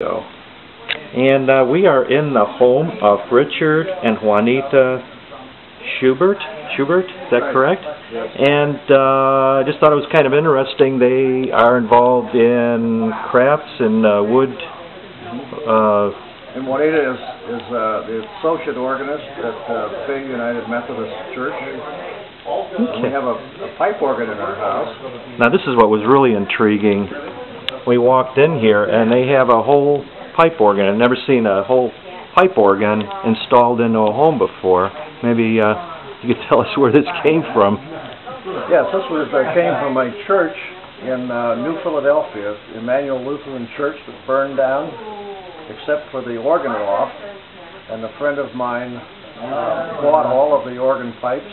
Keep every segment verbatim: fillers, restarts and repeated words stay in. So, and uh, we are in the home of Richard and Juanita Schubert. Schubert, is that correct? Yes. And I uh, just thought it was kind of interesting. They are involved in crafts and uh, wood. Uh, and Juanita is, is uh, the associate organist at uh, First United Methodist Church. Okay. We have a, a pipe organ in our house. Now this is what was really intriguing. We walked in here and they have a whole pipe organ. I've never seen a whole pipe organ installed into a home before. Maybe uh, you could tell us where this came from. Yes, this was uh, came from a church in uh, New Philadelphia, Emmanuel Lutheran Church, that burned down, except for the organ loft. And a friend of mine uh, bought all of the organ pipes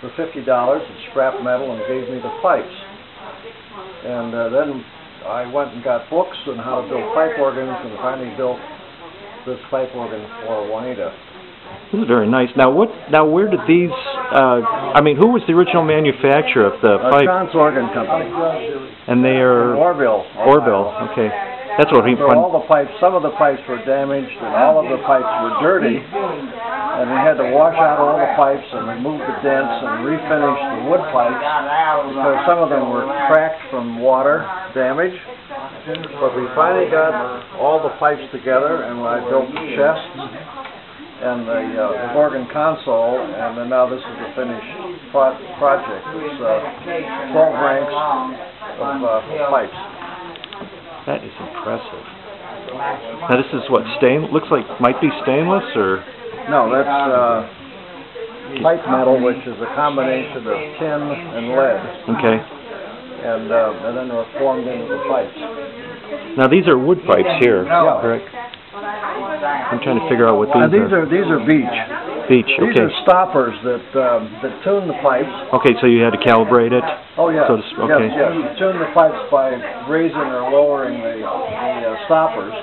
for fifty dollars in scrap metal and gave me the pipes. And uh, then I went and got books on how to build pipe organs and finally built this pipe organ for Juanita. This is very nice. Now what? Now where did these, uh, I mean, who was the original manufacturer of the uh, pipe? Schantz Organ Company. And they are? In Orville. Orville, okay. That's what we so all the pipes, some of the pipes were damaged and all of the pipes were dirty. And we had to wash out all the pipes and remove the dents and refinish the wood pipes because some of them were cracked from water damage. But we finally got all the pipes together and I built the chest and the, uh, the organ console, and then now this is the finished pro project. It's uh, twelve ranks of uh, pipes. That is impressive. Now this is what, stain? Looks like might be stainless or? No, that's uh, pipe metal, which is a combination of tin and lead. Okay. And, uh, and then they're formed into the pipes. Now these are wood pipes here, yeah. Correct? I'm trying to figure out what these, these are. are. These are beech. Beech, okay. These are stoppers that um, that tune the pipes. Okay, so you had to calibrate it? Oh, yeah. So to, okay. Yes, yes. You tune the pipes by raising or lowering the, the uh, stoppers,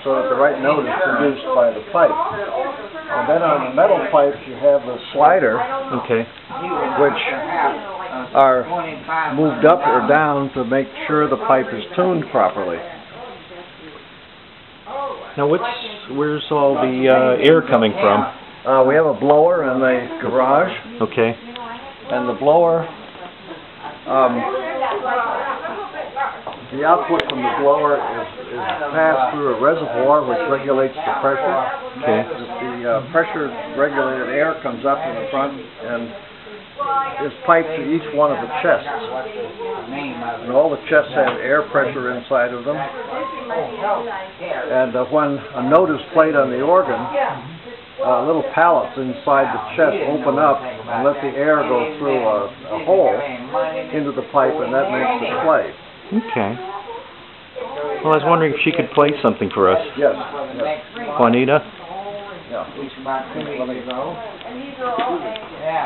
so that the right note is produced by the pipe. And then on the metal pipes you have the slider, okay, which are moved up or down to make sure the pipe is tuned properly. Now what's, where's all the uh, air coming from? Uh, we have a blower in the garage. Okay. And the blower, um, the output from the blower is, is passed through a reservoir which regulates the pressure. Okay. The uh, pressure regulated air comes up in the front and is piped to each one of the chests. And all the chests have air pressure inside of them. And uh, when a note is played on the organ, uh, little pallets inside the chest open up and let the air go through a, a hole into the pipe, and that makes the play. Okay. Well, I was wondering if she could play something for us. Yes. yes. Juanita? Yeah.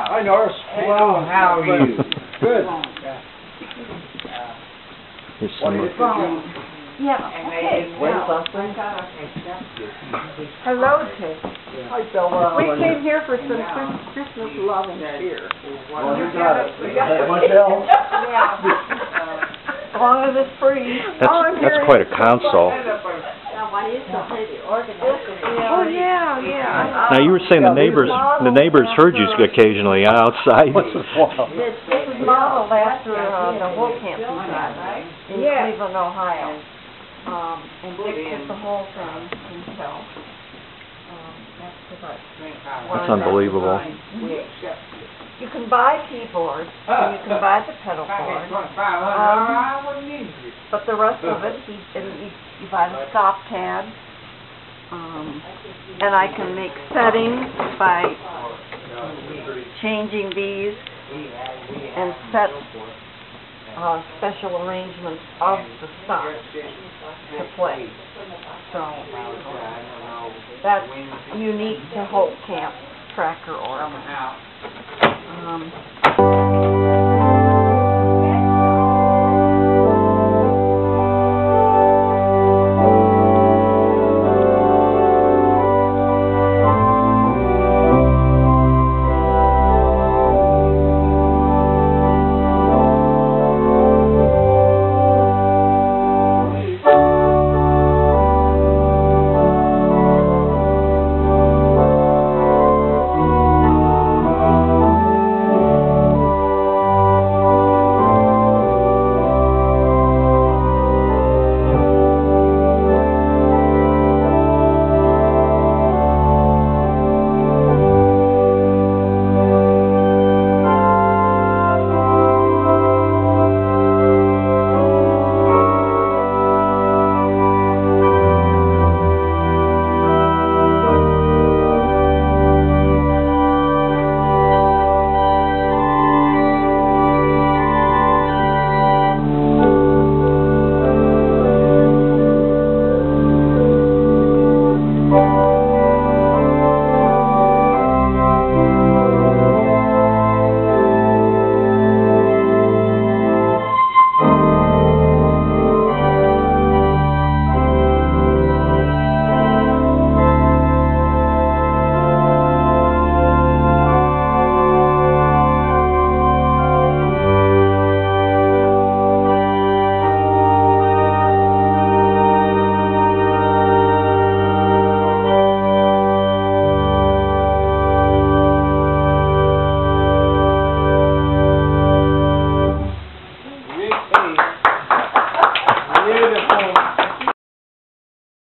Hi, Norris. Hello, how are you? Good. Here's some of yeah, okay. Hello, Chase. Hi, Belva. We came here for some Christmas love and cheer. Well, you got it. You got it. Yeah. As long as it's free. That's, oh, that's quite a console. Oh yeah, yeah. Now you were saying the neighbors, the neighbors heard you occasionally outside. This was modeled after uh, the work camp we had in Cleveland, Ohio, um, and Dick took the whole thing himself. Um, that's unbelievable. You can buy keyboards, and you can buy the pedal board, um, but the rest of it, he, he, you buy the stop tab, um, and I can make settings by changing these and set uh, special arrangements of the stops to play. So that's unique to Holt Camp Tracker Organ. Um